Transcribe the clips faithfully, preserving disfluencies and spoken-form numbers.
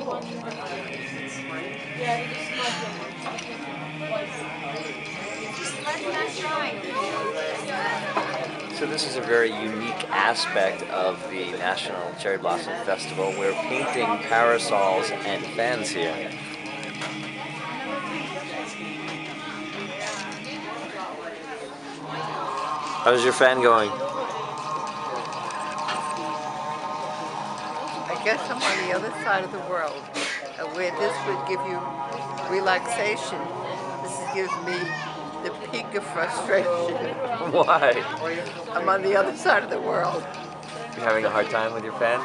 cool. Yeah, just let Just let that shine. So this is a very unique aspect of the National Cherry Blossom Festival. We're painting parasols and fans here. How's your fan going? I guess I'm on the other side of the world, where this would give you relaxation. This gives me the peak of frustration. Why? I'm on the other side of the world. You're having a hard time with your fan?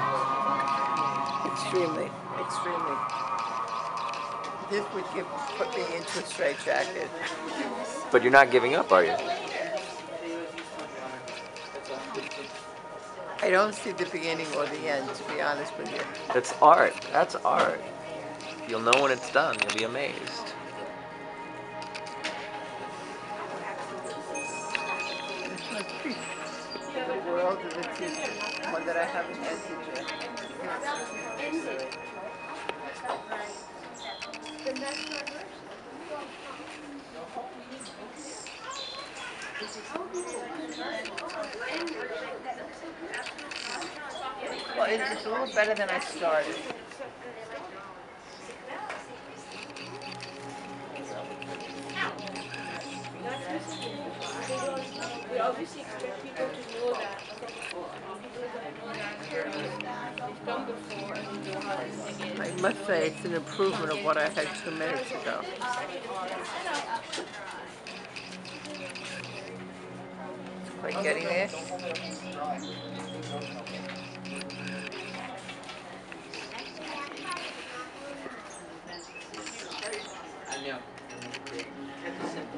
Extremely, extremely. This would give, put me into a straitjacket. But you're not giving up, are you? I don't see the beginning or the end, to be honest with you. It's art. That's art. You'll know when it's done. You'll be amazed. The world is a future, one that I haven't entered yet. Well, it's a little better than I started. We obviously expect people to know that they've done before and know how this thing is. I must say it's an improvement of what I had two minutes ago. Like getting there.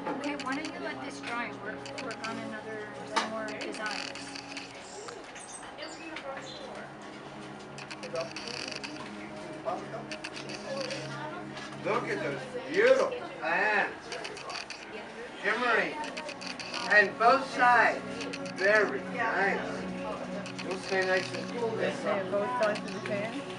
Okay, why don't you let this drawing work, work on another, some more designs? Look at those beautiful plants, shimmering, and both sides, very nice. You'll stay nice and cool. Both sides of the pan?